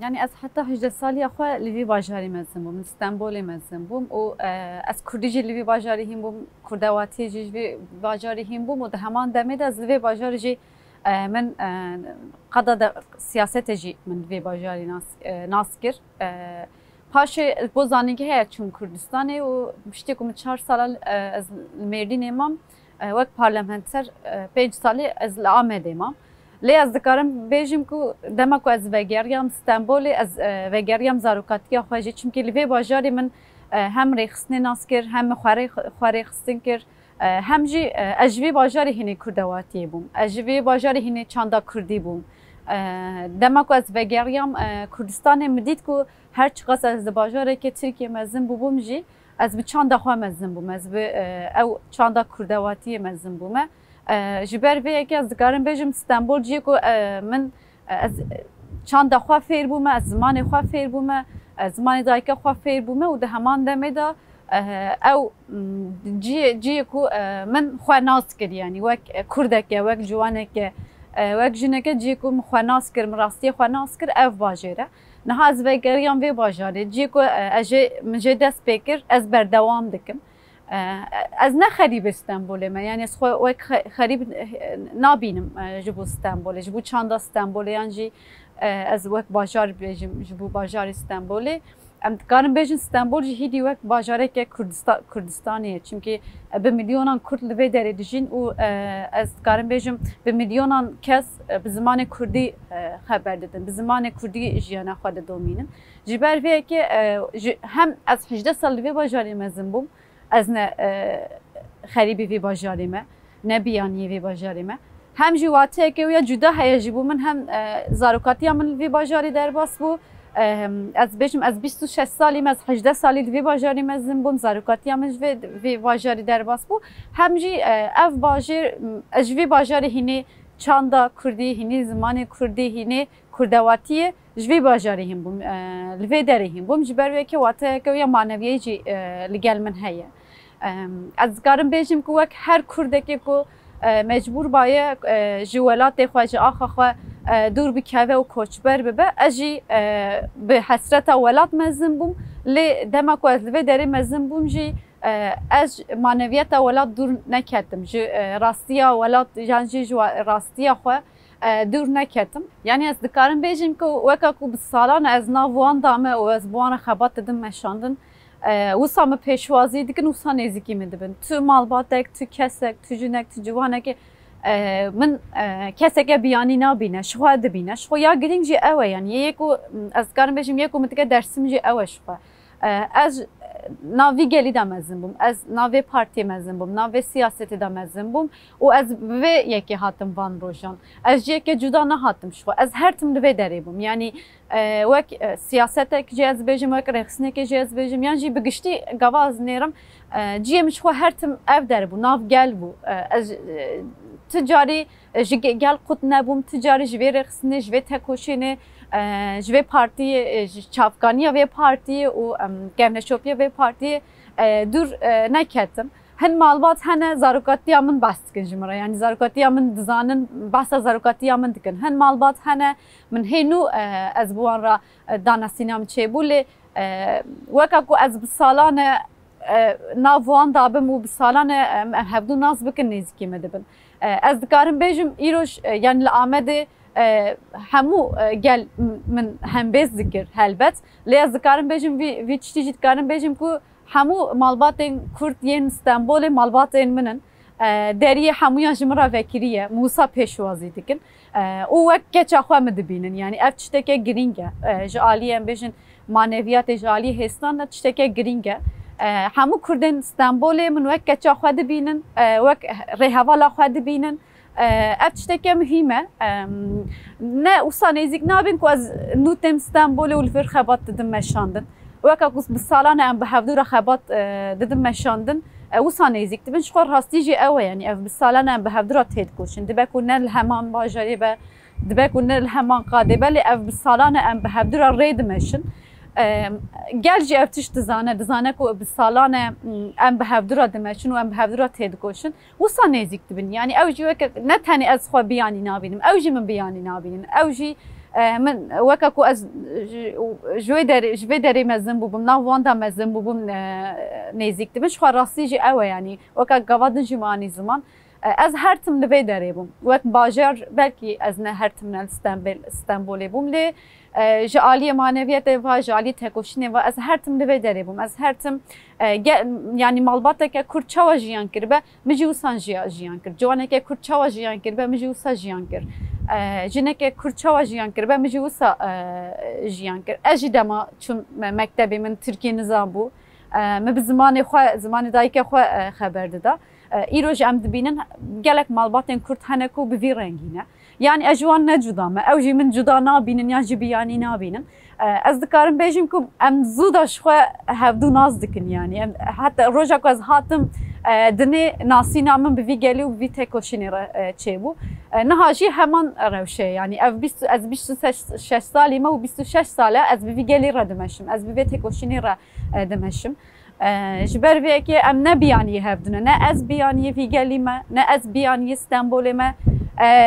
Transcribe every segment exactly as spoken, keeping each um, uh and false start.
يعني از حتی هجده سالی اخوه لیوی باجاری مزم بوم، استانبول مزم بوم و از کردیجی لیوی باجاری هم بوم، کردواتی جی باجاری هم بوم و ده همان دمید از لیوی باجاری جی من قضا سیاست جی من لیوی باجاری ناس کرد. پاش بوزانی که هیچ چون کردستانه و بیشتر کم چهار سال از میردین مام وقت پارلمانتر پنج سالی از آمده مام. لی از دکارم بیشیم کو دما کو از وگریم استانبولی از وگریم زاروکاتیا خواهی چون که لیوی باجاری من هم رخس ناس کرد هم خواری خواری خستن کرد هم جی اجوی باجاری هنی کردواتی بوم اجوی باجاری هنی چندا کردی بوم دما کو از وگریم کردستان مدید کو هر چقدر از باجاری که ترکیه مزن بوم جی از بچندا خواه مزن بوم از ب او چندا کردواتی مزن بومه جبر وی که از دکارم بیشم استانبول جی کو من از چند دخواه فیر بومه از زمان خواه فیر بومه از زمان دایکه خواه فیر بومه و ده همان دمیدا او جی جی کو من خواه ناز کرد یعنی وقت کردکه وقت جوانکه وقت جنکه جی کو من خواه ناز کرد مراستی خواه ناز کرد اف باجره نه از وی گریم وی باجره جی کو اجی من جد سپیکر از بر دوام دکم از نه خریب استانبوله من یعنی از خو خریب نابینم جبو استانبوله جبو چند استانبوله یعنی از وقت بازار بیشم جبو بازار استانبوله ام کارم بیشتر استانبول جهیدی وقت بازاره که کردستان کردستانیه چونکی به میلیونان کرد لب درجین و از کارم بیشتر به میلیونان کس به زمان کردی خبر دادن به زمان کردی جیان خود دومینم جبر وی که هم از هجده سال لب بازاری مزن بوم از نه خریبی وی باجاری ما نه بیانی وی باجاری ما هم جواته که ویا جدا هیچی بو من هم زاروکاتی من وی باجاری در باس بو از بیشم از بیست و شش سالی از هجده سالی وی باجاری ما زنبوم زاروکاتی من وی باجاری در باس بو هم جی اف باجر از وی باجاری هنی چاندا کردی هنی زمان کردی هنی کردواتی جوی باجاری هم بوم لفی داره هم بوم جبر وی که وقتی که ویا معنویی جی لگل من هیه از کارم بیشیم که وقت هر کردکی کو مجبور باید جوالات خواهی آخه خوا دور بکه و کوچبر ببه اجی به حسرت اولات مزن بوم لی دما کو از لفی داره مزن بوم جی از معنویت اولات دور نکردم جی راستیا اولات جنجی جو راستیا خوا دور نکردم یعنی از دکارم بیشیم که وقتی که بسالان از ناوان دامه و از بوان خبات دادم مشاندن وسام پیشوازی دیگه وسام نزدیکی می‌دونم تو مالبات دک تو کسک تو جنک تو جوانه که من کسک بیانی نبینه شواد بینه شو یا گرینجی اوه یعنی یکو از دکارم بیشیم یکو متکه درسیمجی اوه شو از ناوی گلی دمزم بوم، از ناوی پارتی مزم بوم، ناوی سیاستی دمزم بوم و از و یکی هاتم وان روشان، از یکی جدا نه هاتم شو، از هر تم رو داری بوم یعنی وک سیاست که جز بیشم وک رخصنه که جز بیشم یعنی جی بگشتی گواز نیرم جیم شو هر تم اف داری بو ناو گل بو از تجاری جگل قط نبوم تجاری جوی رخصنه جوی تکوشینه جوی پارتی چافکانی وی پارتی و گمنشوپی وی پارتی دور نکردم. هن مالبات هن زاروکاتی من بست کن جمرا یعنی زاروکاتی من دزانن بست زاروکاتی من دکن هن مالبات هن من هنو از بوان را دانستینام چه بوله وکاکو از بسالان ناوان دابم و بسالان هفدو ناز بکن نزکی مدبن از دکارم بیجم ایروش یعنی لآمده همو گل من هم بیز ذکر هلبت لیاز دکارم بیشم وی چی چی دکارم بیشم که همو مالباتن کرد یه استانبول مالباتن منن دریه همویان جمرا وکریه موسا پیشوازی دکن او وقت که چاخوا مدبینن یعنی اف چی تکه گرینگه جالیه بیشن معنویات جالی هستان اف چی تکه گرینگه همو کردن استانبول من وقت که چاخوا دبینن وقت رهوالا خوا دبینن افشته که مهمه نه وسان ایزیک نابین که از نوتم استانبول و الفر خبات دادم مشاندن وقتی که بسالانه ام به هفدو را خبات دادم مشاندن وسان ایزیک دبین شکر راستیجی آواه یعنی اف بسالانه ام به هفدو را تهد کوشن دبای کنن الهمان باجری با دبای کنن الهمان قاده بله اف بسالانه ام به هفدو را رید مشن گرچه افتش دزانه دزانه که بسالانه ام به هفده را دمشون و ام به هفده را تهد گوشن وسان نزدیک دبین یعنی اوجی وقت نه تنها از خواب بیانی نابینم اوجی من بیانی نابینم اوجی من وكاكو از جويدر جويدر مزن بو بمنا واندا مزن بو بم نيزيك تبش خراسيجي قوي يعني وكا قواد جماني زمان از هرتم لبيدري بوم وك باجر بلكي از نهرتم لاسطنبول اسطنبول بوم لي جاليه معنويات و جاليه تكوشني و از هرتم لبيدري بوم از هرتم يعني مالباتا كا كورتشاوا جيان كربا مجيوسان جيان كر جوانا كا كورتشاوا جيان كربا مجيوسا جيان كر جنك كورتشاوا جيان كربا مجيوسا جيان كر اجي دما مكتبي من تركي نظام بو ما بزماني خو زماني دايكا خو خبر ددا ايروج ام دبينن قالك مالباتن كرت هنكو بفي رنجينا يعني اجواننا جدا ما اوجي من جدا نابينن يا جبياني نابينن اصدقارم بيجمكم ام زودا شخو هبدو نازدكن يعني حتى روجاكو از هاتم دني ناسينا من بفي قالي وبفي تيكوشيني تشيبو نهاجي همان روشه يعني اف بيست از ستة وعشرين سالي ما و26 ساله از بفي قالي را دمشم از بفي تيكوشيني را دمشم جبر فيكي ام نبياني هبدنا نا از بياني في قليمه نا از بياني اسطنبول ما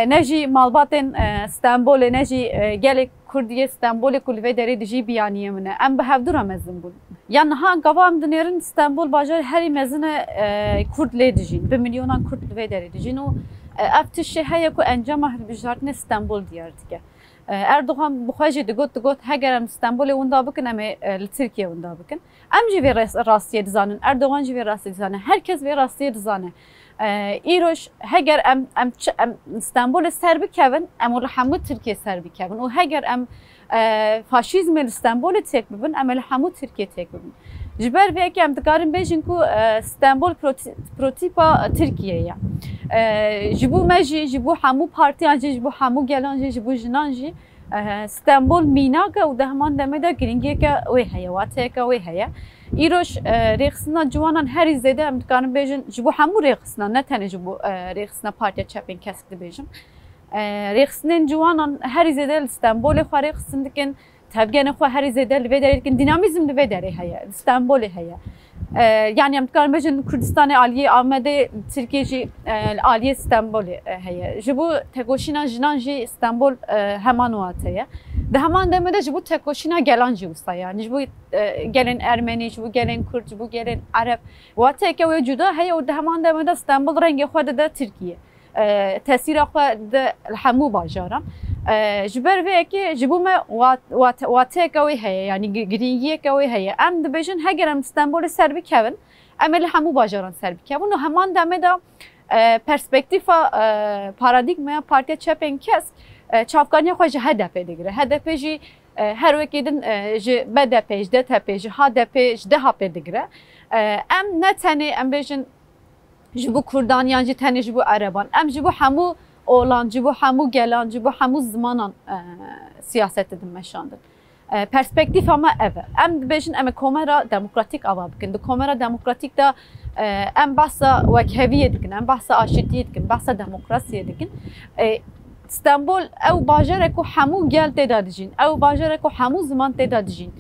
نجي مالباتن اسطنبول نجي قالك كردي اسطنبول كل فيدري دجي بياني من ام بهبدنا مزنبول يعني ها قوام دنيرن اسطنبول باجر هري مزنه كرد لي دجين بمليونان كرد فيدري دجينو افتي الشيء هيكو انجمه بجارتنا اسطنبول ديارتك اردوغان بخواجي دقوت دقوت هاجرم اسطنبول وندا بكن ام لتركيا وندا بكن ام جي في راسيه دزانن اردوغان جي في راسيه دزانن هركز في راسيه دزانن ايروش هاجر ام ام اسطنبول سربي كفن ام الحمو تركيا سربي كفن وهاجر ام فاشيزم اسطنبول تك بن ام الحمو تركيا تك بن جبر فيك ام تقارن بيجنكو اسطنبول بروتيبا تركيا يعني جبو ماجي جبو حمو بارتي انجي جبو حمو جالانجي جبو جنانجي اسطنبول ميناكا ودهمان دمدا جرينجيكا وي هيا واتيكا وي هيا ايروش ريخسنا جوانا هاري زيدا ام تقارن بيجن جبو حمو ريخسنا نتاني جبو ريخسنا بارتي تشابين كاسك بيجن ريخسنين جوانا هاري زيدا اسطنبول خو ريخسن دكن تابعنا خو هاري زيدا لفيداري لكن ديناميزم لفيداري هيا اسطنبول هيا يعني عم تكلم بجن كردستان عالية عمدة تركيجي العالية اسطنبول هي جبو تكوشينا جنانجي اسطنبول همانواتية ده همان ده مده جبو تكوشينا جلانجي وسطا يعني جبو جلن أرمني جبو جلن كرد جبو جلن عرب واتيكا وجودا هي وده همان ده مده اسطنبول رنجي خو ده تركيا تأثير خو ده الحمو باجارا جبر فيك جبوما وات واتيكا وي هي يعني جرينجيكا وي هي ام دبيجن هاجرم اسطنبول سربي كفن امل حمو باجران سربي كفن همان دمدا برسبكتيفا باراديغما بارتي تشابين كاس تشافكانيا خو هدف ديغري هدف جي هر وكيدن جي بدا بيج دتا بيج هدا بيج دها بيدغري ام نتاني ام بيجن جبو كردان يعني تاني جبو عربان ام جبو حمو اولان جبو حمو جلان جبو حمو زمانا سياسة دمشاندن برسبكتيف اما افا ام بيجن اما كوميرا ديمقراطيك اوا بكن دو كوميرا ديمقراطيك دا ام بحثا وكهوية دكن ام بحثا اشتية دكن بحثا ديمقراطية دكن اسطنبول او باجركو حمو جل تدادجين او باجركو حمو زمان تدادجين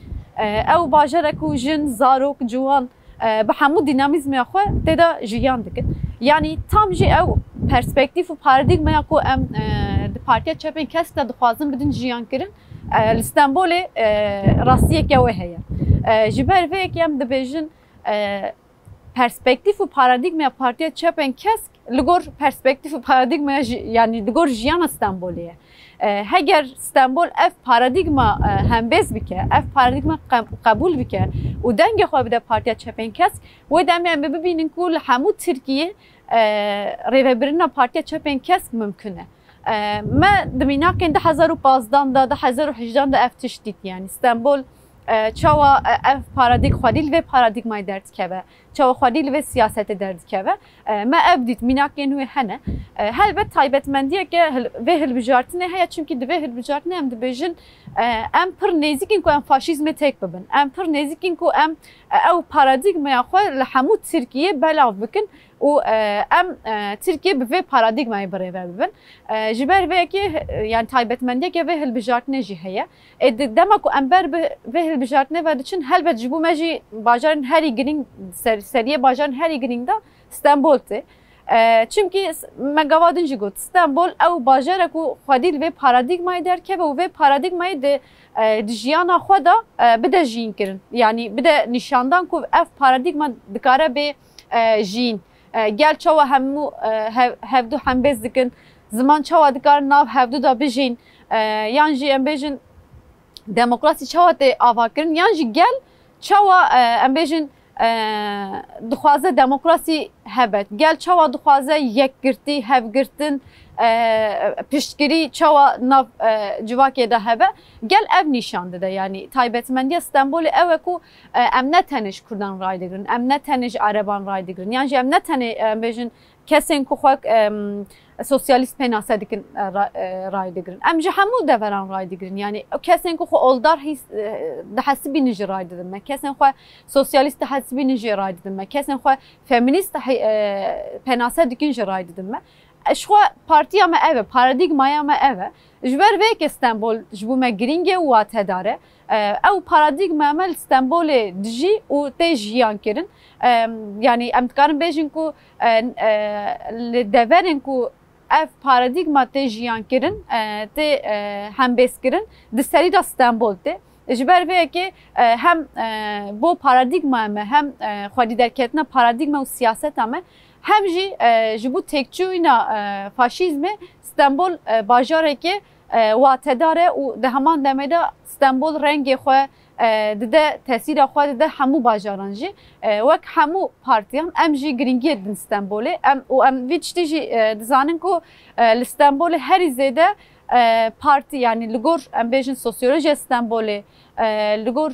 او باجركو جن زاروك جوان بحمو ديناميزم يا خو تدا جيان دكن يعني تام جي او perspektif و paradigma ya ku em partiya çapên kes de dixwazin bidin jiyan kirin li Stenbolê rastiyeke wê heye ji ber vê yekê em dibêjin perspektif û paradigmaya partiya çapên kesk li gor perspektif û paradigmaya yani li gor jiyana Stenbolê ye heger Stenbol ev paradigma hembêz bike ev paradigma qebûl bike û dengê xwe bide partiya çapên kesk wê demê em bibînin ku li hemû Tirkiyê ريفبرنا بارتيا تشابين كاسك ممكنه ما دمينا كان ده حزر وبازدان ده ده حزر وحجدان ده اف تشتيت يعني اسطنبول تشاوا اف باراديك خديل و باراديك ما درد كبه تشاوا خديل و سياسه درد كبه ما ابدت ميناكين هو هنا هل بتايبت منديه ك وهل بجارتنا هي çünkü de وهل بجارتنا ام دبجن ام برنيزيكين كو ام فاشيزم تك ببن ام برنيزيكين كو ام او باراديك ما ياخذ لحمود تركيا بلا بكن و ام تركيا بفي باراديغما يبري بابن جبر بيكي يعني تايبت منديك وهل بجارتنا جي هي دمك امبر وهل بجارتنا بعدشن هل بتجيبو ماجي باجارن هاري جرين سريه باجارن هاري جرين دا اسطنبول تي چونکی مگوادن جیگوت استانبول او باجر کو خودی به پارادایگمای در که و به پارادایگمای د جیانا خدا بده جین کردن، یعنی بده نشاندن کو اف پارادایگما دکاره به جین گل چوا همو هفدو هم بزدکن زمان چوا دکار ناف هفدو دا بجین یان جی ام بجین دموکراسی چوا ته آوا کردن یان جی گل چوا ام بجین دخوازه دموکراسی هبت گل چوا دخوازه یک گرتی هف گرتن پیشگیری چوا ناف جواکی ده هبه گل اف نشانده ده یعنی تایبتمندی استانبول او کو ام نتنش کردن رای دیگرن ام نتنش عربان رای دیگرن یعنی ام نتنه بجن کسین کو خاک سوسیالیست پیناسه دیگرن رای دیگرن ام جه همو دوران رای دیگرن یعنی کسین کو خو اولدار ده حسبی نجی رای دیدن کسین خو سوسیالیست ده حسبی نجی رای دیدن کسین خو فمینیست پیناسه دیگرن جی رای دیدن شو پارتیا ما اوه پارادایگمایا ما اوه جبر وک استانبول جبو ما گرینگ و تداره او پارادایگما ما استانبول دجی و تجیان کرن یعنی ام تکارن بیجن کو دورن کو اف پارادایگما تجیان کرن ت هم بس کرن دسری دا استانبول ت جبر وک هم بو پارادایگما ما هم خودی درکتنا پارادایگما و سیاست ما هم جی جبو تکچوینا فاشیزم استانبول باجاره که واتداره و ده همان دمده استانبول رنگ خواه ده تاثیر خواه ده همو باجاران جی وک همو پارتیان ام جی گرینگی دن استانبوله و ام ویچتی جی دزانن که لستانبول هری زیده پارتی یعنی لگور ام بیجن سوسیولوژی استانبوله لگور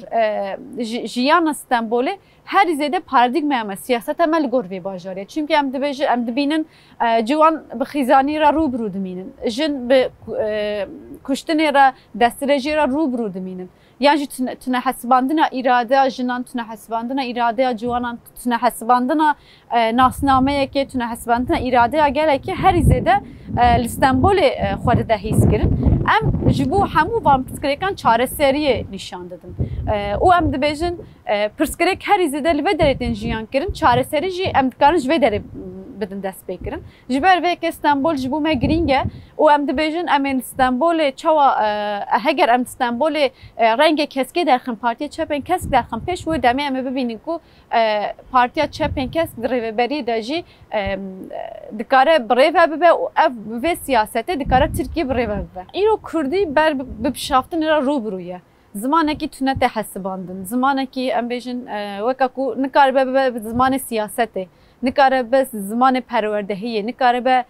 جیان استانبوله هر زیده پارادایگما ما سیاست ما لگور وی باجاریه چونکی ام دبیج ام دبینن جوان به خیزانی را روبرو دمینن جن به کشتنی را دسترجی را روبرو دمینن یعنی تنه حسباندنا اراده جنان تنه حسباندنا اراده جوانان تنه حسباندنا ناسنامه که تنه حسباندنا اراده گله که هر زیده استانبول خود ده حس کرن ام جبو همو وام پرسکریکان چاره سریه نشان دادن او ام دبیجن پرسکریک هر زیده لبه درتن جیان کرن چاره سری جی ام دکارن جوه دره بدن دست بکرن جبر وی که استانبول جبو ما گرینگه او ام دبیجن ام استانبول چوا هگر ام استانبول رنگ کسکی درخن پارتی چپن کسک درخن پیش و دمه ام ببینین کو پارتی چپن کسک ریوبری دجی دکاره بریو ببه او اف و سیاسته دکاره ترکیه بریو ببه ایرو کردی بر بپشافتن را روبرویه زمانی که تونه تحسباندن زمانی که ام بیشن وکاکو نکاره به زمان سیاسته نکاره به زمان پروردهیه نکاره به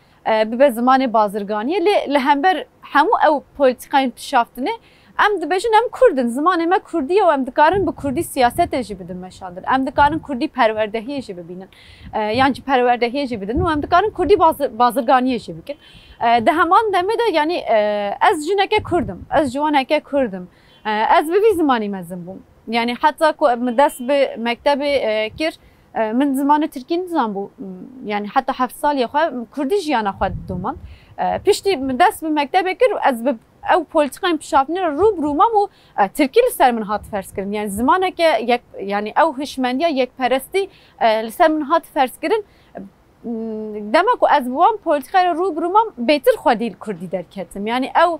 به زمان بازرگانیه لهمبر همو او پلیتیکای پشافتنه ام دبیشن ام کردن زمانی ما کردیه و ام دکارن به کردی سیاست اجی بدن مشاندن ام دکارن کردی پروردهیه اجی ببینن یعنی پروردهیه اجی بدن و ام دکارن کردی بازرگانیه اجی بکن ده همان دمیده یعنی از جنکه کردم از جوانکه کردم از به زمانی مزم بوم یعنی حتی دست به مکتب کر من زمان ترکی نزام بو یعنی حتی هفت سال یا خواه کردی جیانا خواه دومان پیشتی دست به مکتب کر از به او پولیتیکای پشافتنی را رو برومام و ترکی لسر من هات فرض کردن یعنی زمانه که یک یعنی او هشمندی یک پرستی لسر من هات فرض کردن دمک و از بوام پولیتیکای را رو برومام بهتر خودی کردی درکتم یعنی او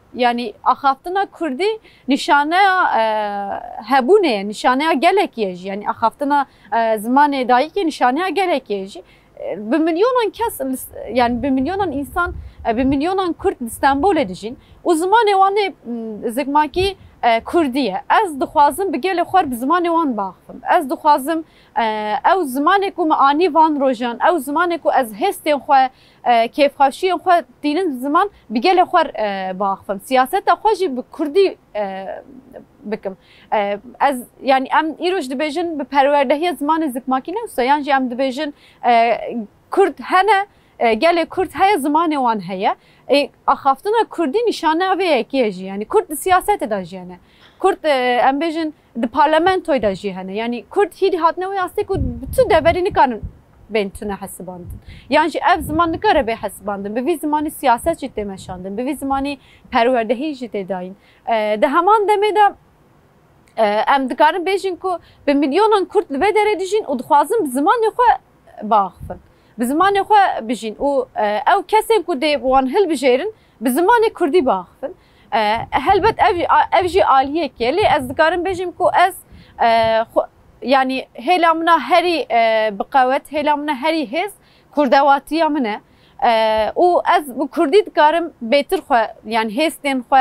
یعنی اخافتنا کردی نشانه هبونه نشانه گلکیج یعنی اخافتنا زمان دایی که نشانه گلکیج به میلیونان کس یعنی به میلیونان انسان به میلیونان کرد استانبول دیجین و زمان وان زگماکی کردیه از دخوازم بگل خور به زمان وان باخم از دخوازم او زمان کو معانی وان روجان او زمان کو از هستن خو کیف خوشی خو دینن زمان بگل خور باخم سیاست خوجی به کردی بکم از یعنی ام ایروش دبیجن به پروردهی زمان زکماکی نوسا یعنی ام دبیجن کرد هنه گله کرد های زمان وان هیه اخافتن کردی نشانه ویه کیجی یعنی کرد سیاست داجیانه کرد امبیژن د پارلمانتوی داجیانه یعنی کرد هیچ هات نه واسطه کو تو دبری نکانن بنتونه حسباندن یعنی اف زمان نکره به حسباندن به وی زمانی سیاست جد مشاندن به وی زمانی پروردهی جد داین ده همان دمیدا ام دکارن بیژن کو به میلیونان کرد و درجین و دخوازم زمان خو باخفن بزمان خو بجين او او كسن كودي وان هل بجيرن بزمان كردي باخفن هلبت افجي عاليه كلي ازكارن بجيم كو از يعني هلامنا هري بقوات هلامنا هري هز كردواتي امنا او از كردي دكارم بيتر خو يعني هستن خو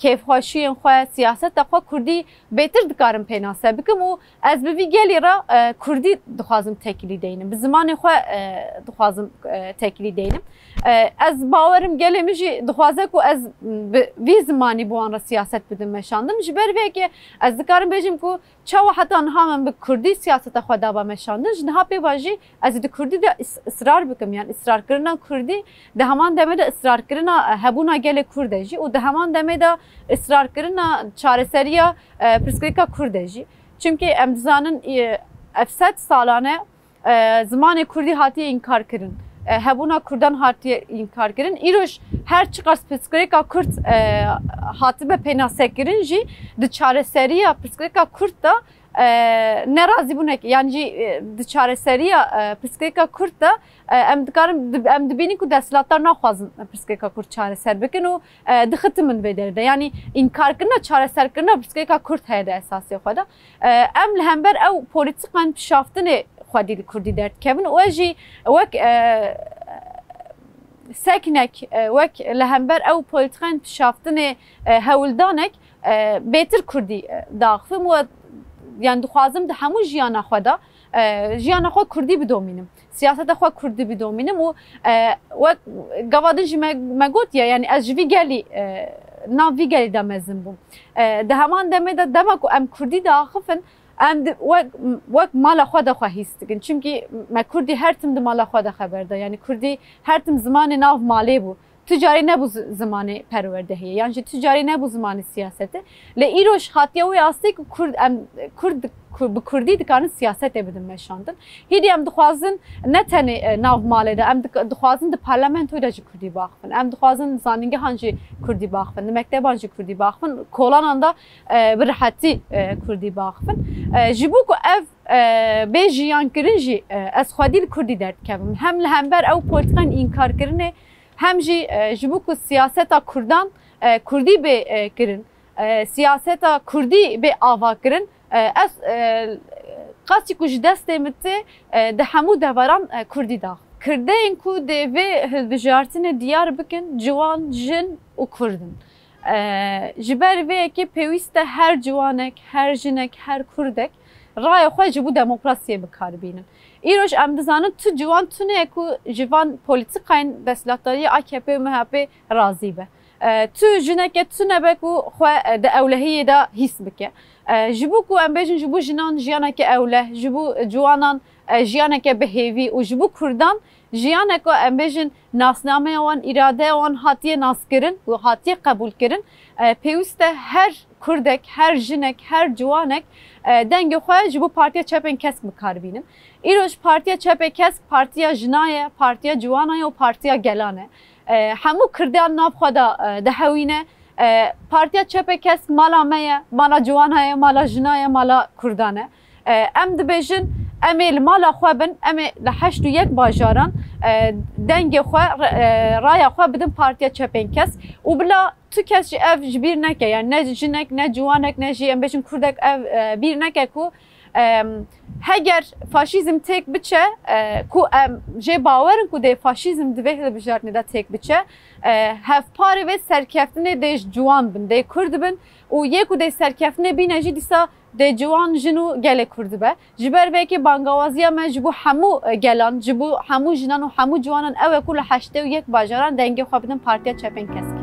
كيف خوشين خو سياسات خو كردي بيتر دكارم پيناسه بكم او از بي گليرا كردي دخوازم تكلي دينم بزمان خو دخوازم تكلي دينم از باورم گلمجي دخوازه كو از بي زماني بوان را سياسات بدم مشاندم جبر وكي از دكارم بيجم كو چاو حتى انهامم به كردي سياسات خو دابا مشاندم جنها بي واجي از دي كردي دا اصرار بكم يعني اصرار كرنا كردي ده همان دمدا اصرار كرنا هبونا گله كردجي او ده همان دمدا اصرار كرنا چارسريا پرسكريكا كردجي چونكي امزانن افسد سالانه زمان كردي هاتي انكار كرن هبونا كردان هاتي انكار كرن ايروش هر چقاس پرسكريكا كرد هاتي به پيناسه كرنجي ده چارسريا پرسكريكا كرد دا نرازي بونك يعني چارسريا پرسكريكا كرد دا ام دکارم ام دبینی کو دستلاتار نخوازن پرسکه کا کرد چاره سر بکن و دختمن بدرد یعنی انکار کردن چاره سر کردن پرسکه کا کرد هد اساسی خدا ام لهمبر او پلیتیکان شافتن خودی کردی درد کمین واجی وک ساکنک وک لهمبر او پلیتیکان شافتن هولدانک بهتر کردی داغفم و یعنی دخوازم ده همون جیان خدا جیان خود کردی بدومینم سياسات اخوة كردي بدومينم و قوادنجي مقوت يعني از جوي قالي نام في قالي دا مزنبوم ده همان دمي دا دمكو ام كردي دا خفن ام وك مال اخوة دا خوا هيستكن چونكي ما كردي هرتم دا مال اخوة دا خبر دا يعني كردي هرتم زماني ناف مالي بو تجاري نبو زماني پروردهي يعني تجاري نبو زماني سياسته لإيروش هاتيا وي آستي كرد ام كرد به کردی دکارن سیاست بدن مشاندن هیدی ام دخوازن نه تنه ناو ماله ده ام دخوازن ده پارلمانتوی ده کردی باخفن ام دخوازن زانینگه هانجی کردی باخفن ده مکتب هانجی کردی باخفن کولاناندا به راحتی کردی باخفن جبو کو اف بیجیان کرنجی از خودی کردی درد کبم هم لهمبر او پولتیکان انکار کرنه هم جی جبو کو سیاست کردان کردی به کرن سیاست کردی به آوا کرن از قاسی کو جدست مته د همو د وران کردی دا کرده این کو د و هلبجارتنه دیار بکن جوان جن او کردن جبر و کی پیوست هر جوانک هر جنک هر کردک رای خو جبو دموکراسی بکار بینن ایروش ام دزانه تو جوان تونه کو جوان پولیتیکاین دسلاتاری اکپ مهپ راضی به تو جنک تونه بکو خو د اولهیه دا حس بک جبو کو امبیژن جبو جنان جیانا که اوله جبو جوانان جیانا که بهیوی و جبو کردان جیانا که امبیژن ناسنامه وان اراده وان هاتیه ناس کرن و هاتیه قبول کرن پیوسته هر کردک هر جنک هر جوانک دنگ خواه جبو پارتیا چپن کسک بکار بینن ایروش پارتیا چپ کسک پارتیا جنایه پارتیا جوانایه و پارتیا گلانه همو کردان ناب خدا دهوینه پارتیا چپ کس مالا میه مالا جوانه مالا جنایه مالا کردانه ام دبیژن امیل مالا خوابن امی لحشت و یک باجاران دنگ خو رای خو بدن پارتیا چپین کس و بلا تو کس اف جبیر نکه یعنی نه جنک نه جوانک نه جی ام بیژن کردک اف بیر نکه کو هگر فاشیزم تک بچه کو جه باورن کو ده فاشیزم دوه هلبژارتنه ده تک بچه هفپاره و سرکفتنه ده جوان بن ده کرد بن و یکو ده سرکفتنه بینه جی دیسا ده جوان جنو گله کرد به جبر وکی بانگوازیا ما جبو همو گلان جبو همو جنان و همو جوانان اوه کل هشت و یک باجاران دنگه خوابدن پارتیا چپین کسک